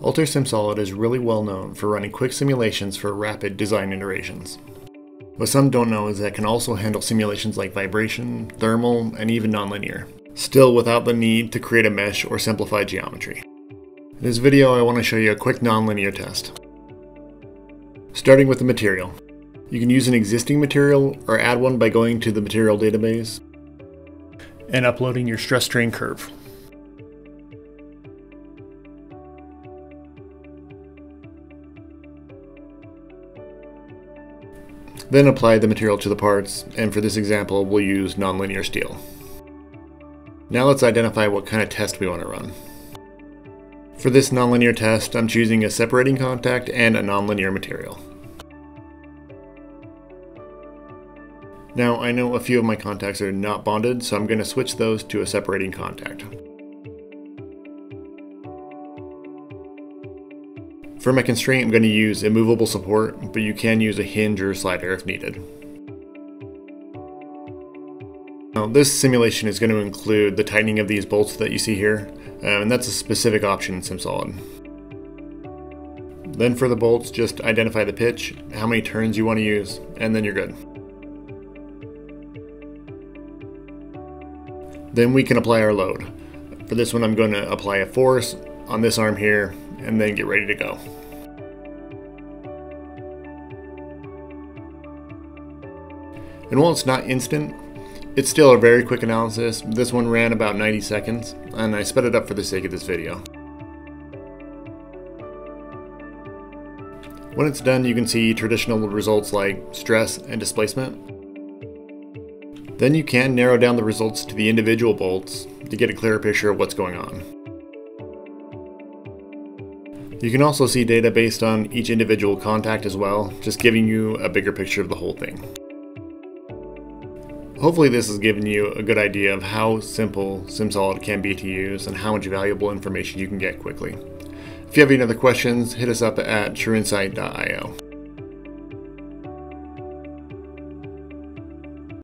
Altair SimSolid is really well known for running quick simulations for rapid design iterations. What some don't know is that it can also handle simulations like vibration, thermal, and even nonlinear, still without the need to create a mesh or simplify geometry. In this video, I want to show you a quick nonlinear test. Starting with the material. You can use an existing material or add one by going to the material database and uploading your stress strain curve. Then apply the material to the parts, and for this example, we'll use nonlinear steel. Now let's identify what kind of test we want to run. For this nonlinear test, I'm choosing a separating contact and a nonlinear material. Now I know a few of my contacts are not bonded, so I'm going to switch those to a separating contact. For my constraint, I'm going to use immovable support, but you can use a hinge or slider if needed. Now, this simulation is going to include the tightening of these bolts that you see here, and that's a specific option in SimSolid. Then for the bolts, just identify the pitch, how many turns you want to use, and then you're good. Then we can apply our load. For this one, I'm going to apply a force on this arm here, and then get ready to go. And while it's not instant, it's still a very quick analysis. This one ran about 90 seconds, and I sped it up for the sake of this video. When it's done, you can see traditional results like stress and displacement. Then you can narrow down the results to the individual bolts to get a clearer picture of what's going on. You can also see data based on each individual contact as well, just giving you a bigger picture of the whole thing. Hopefully this has given you a good idea of how simple SimSolid can be to use and how much valuable information you can get quickly. If you have any other questions, hit us up at TrueInsight.io.